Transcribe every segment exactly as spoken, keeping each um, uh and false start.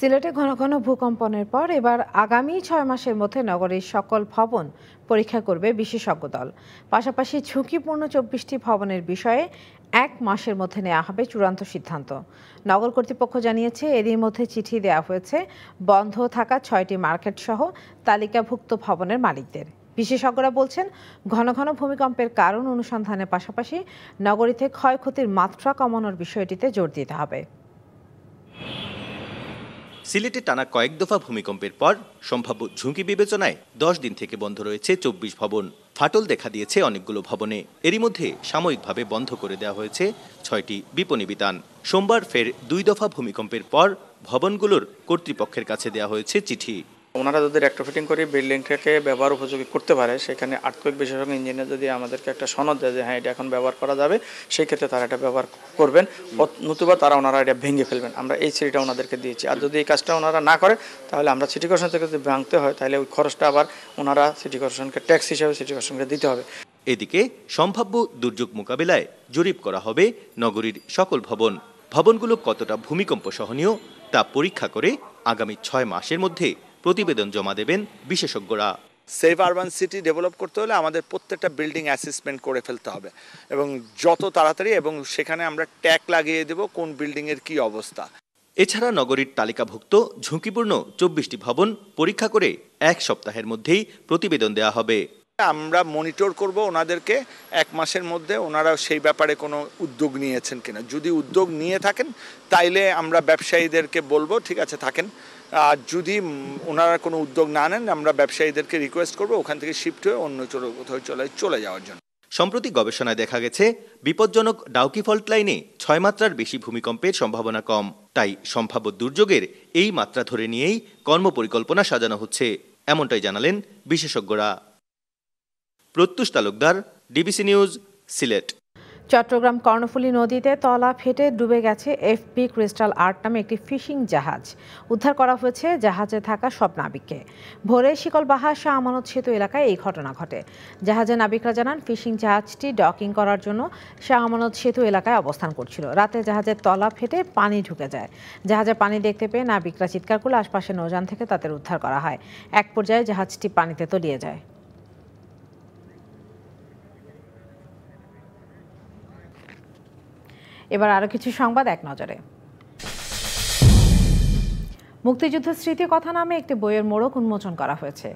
সিলেটে ঘন ঘন ভূকম্পনের পর এবার আগামী ছয় মাসের মধ্যে নগরীর সকল ভবন পরীক্ষা করবে বিশেষজ্ঞ দল। পাশাপাশি ঝুঁকিপূর্ণ চব্বিশটি ভবনের বিষয়ে এক মাসের মধ্যে নেওয়া হবে চূড়ান্ত সিদ্ধান্ত। নগর কর্তৃপক্ষ জানিয়েছে, এরই মধ্যে চিঠি দেওয়া হয়েছে বন্ধ থাকা ছয়টি মার্কেট সহ তালিকাভুক্ত ভবনের মালিকদের। বিশেষজ্ঞরা বলছেন, ঘন ঘন ভূমিকম্পের কারণ অনুসন্ধানের পাশাপাশি নগরীতে ক্ষয়ক্ষতির মাত্রা কমানোর বিষয়টিতে জোর দিতে হবে। সিলেটে টানা কয়েক দফা ভূমিকম্পের পর সম্ভাব্য ঝুঁকি বিবেচনায় দশ দিন থেকে বন্ধ রয়েছে চব্বিশ ভবন। ফাটল দেখা দিয়েছে অনেকগুলো ভবনে। এরই মধ্যে সাময়িকভাবে বন্ধ করে দেওয়া হয়েছে ছয়টি বিপণী বিতান। সোমবার ফের দুই দফা ভূমিকম্পের পর ভবনগুলোর কর্তৃপক্ষের কাছে দেওয়া হয়েছে চিঠি। ওনারা যদি রেক্টোফিটিং করে বিল্ডিংটাকে ব্যবহার উপযোগী করতে পারে, সেখানে আর্থিক বিশেষজ্ঞ ইঞ্জিনিয়ার যদি আমাদেরকে একটা সনদ দেয় যে হ্যাঁ এটা এখন ব্যবহার করা যাবে, সেই ক্ষেত্রে তারা এটা ব্যবহার করবেন, নতুবা তারা ওনারা এটা ভেঙে ফেলবেন। আমরা এই চিঠিটা ওনাদেরকে দিয়েছি। আর যদি এই কাজটা ওনারা না করে তাহলে আমরা সিটি কর্পোরেশন থেকে যদি ভাঙতে হয় তাহলে ওই খরচটা আবার ওনারা সিটি কর্পোরেশনকে ট্যাক্স হিসাবে সিটি কর্পোরেশনকে দিতে হবে। এদিকে সম্ভাব্য দুর্যোগ মোকাবিলায় জরিপ করা হবে নগরীর সকল ভবন। ভবনগুলো কতটা ভূমিকম্প সহনীয় তা পরীক্ষা করে আগামী ছয় মাসের মধ্যে প্রতিবেদন জমা দেবেন বিশেষজ্ঞরা। সেফ আরবান সিটি ডেভেলপ করতে হলে আমাদের প্রত্যেকটা বিল্ডিং অ্যাসেসমেন্ট করে ফেলতে হবে এবং যত তাড়াতাড়ি, এবং সেখানে আমরা ট্যাগ লাগিয়ে দেব কোন বিল্ডিংয়ের কি অবস্থা। এছাড়া নগরীর তালিকাভুক্ত ঝুঁকিপূর্ণ চব্বিশটি ভবন পরীক্ষা করে এক সপ্তাহের মধ্যেই প্রতিবেদন দেওয়া হবে। আমরা মনিটর করব ওনাদেরকে এক মাসের মধ্যে ওনারা সেই ব্যাপারে কোনো উদ্যোগ নিয়েছেন কিনা। যদি উদ্যোগ নিয়ে থাকেন তাইলে আমরা ব্যবসায়ীদেরকে বলবো ঠিক আছে থাকেন, আর যদি ওনারা কোনো উদ্যোগ না নেন আমরা ব্যবসায়ীদেরকে রিকোয়েস্ট করবো ওখান থেকে শিফট হয়ে অন্য কোথাও চলে চলে যাওয়ার জন্য। সম্প্রতি গবেষণায় দেখা গেছে বিপজ্জনক ডাউকি ফল্ট লাইনে ছয় মাত্রার বেশি ভূমিকম্পের সম্ভাবনা কম। তাই সম্ভাব্য দুর্যোগের এই মাত্রা ধরে নিয়েই কর্মপরিকল্পনা সাজানো হচ্ছে, এমনটাই জানালেন বিশেষজ্ঞরা। Pratyush Talukdar, DBC news, Sylhet. চট্টগ্রাম কর্ণফুলী নদীতে তলা ফেটে ডুবে গেছে এফপি ক্রিস্টাল আর্ট নামে একটি ফিশিং জাহাজ। উদ্ধার করা হয়েছে জাহাজে থাকা সব নাবিককে। ভোরে শিকলবাহার শাহ আমানত সেতু এলাকায় এই ঘটনা ঘটে। জাহাজের নাবিকরা জানান, ফিশিং জাহাজটি ডকিং করার জন্য শাহ আমানত সেতু এলাকায় অবস্থান করছিল। রাতে জাহাজের তলা ফেটে পানি ঢুকে যায়। জাহাজে পানি দেখতে পেয়ে নাবিকরা চিৎকার করলে আশপাশের নৌযান থেকে তাদের উদ্ধার করা হয়। এক পর্যায়ে জাহাজটি পানিতে তলিয়ে যায়। এবার আরও কিছু সংবাদ এক নজরে। মুক্তিযুদ্ধের স্মৃতি কথা নামে একটি বইয়ের মোড়ক উন্মোচন করা হয়েছে।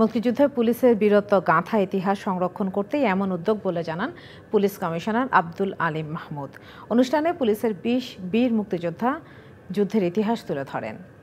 মুক্তিযুদ্ধে পুলিশের বীরত্ব গাঁথা ইতিহাস সংরক্ষণ করতেই এমন উদ্যোগ বলে জানান পুলিশ কমিশনার আব্দুল আলিম মাহমুদ। অনুষ্ঠানে পুলিশের বিশ বীর মুক্তিযোদ্ধা যুদ্ধের ইতিহাস তুলে ধরেন।